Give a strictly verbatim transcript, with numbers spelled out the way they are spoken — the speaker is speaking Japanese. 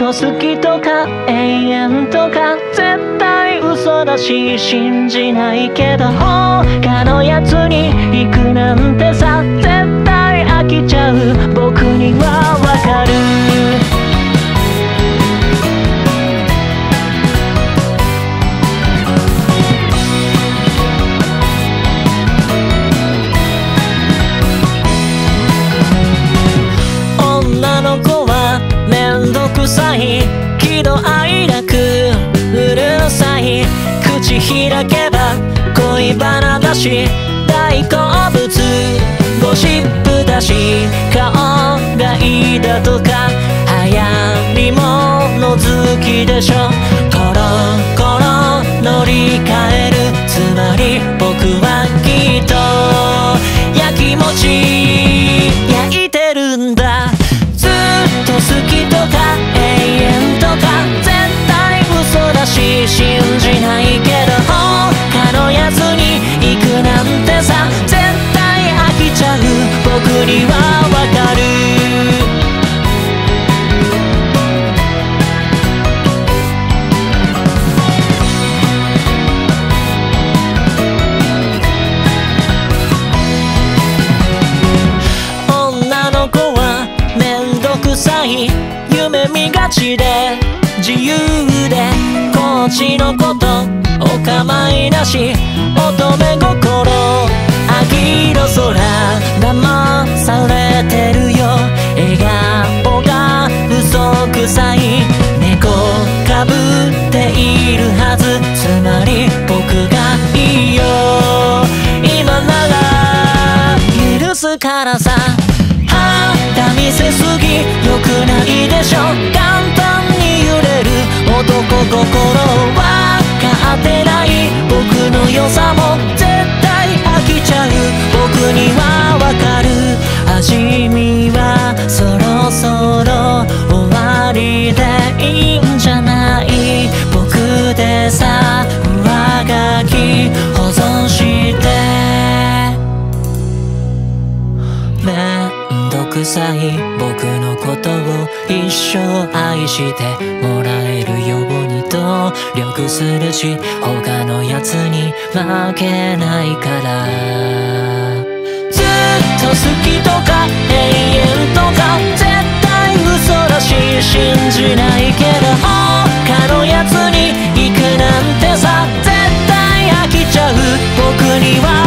と好きとか永遠とか絶対嘘だし信じないけど、他のやつに行くなんてさ絶対飽きちゃう僕にはわかる。喜怒哀楽うるさい、口開けば恋バナだし大好物ゴシップだし顔がいいだとか流行り物好きでしょ。コロコロ乗り換える、つまり僕はきっとやきもち焼いてるんだ。ずっと好きとか信じないけど、他のやつに行くなんてさ絶対飽きちゃう僕にはわかる。女の子はめんどくさい、夢見がちで自由でこっちのことお構いなし、乙女心秋の空騙されてるよ。笑顔が嘘くさい、猫かぶっているはず、つまり僕がいいよ今なら許すからさ。肌見せすぎ良くないでしょ、簡単に揺れる男心は分かってない、僕の良さも絶対飽きちゃう僕にはわかる。味見はそろそろ終わりでいいんじゃない、僕でさ上書き保存してめんどくさい僕のことを一生愛してもらえるように努力するし、他のやつに負けないから。ずっと好きとか永遠とか絶対嘘らしい信じないけど、他のやつに行くなんてさ絶対飽きちゃう僕には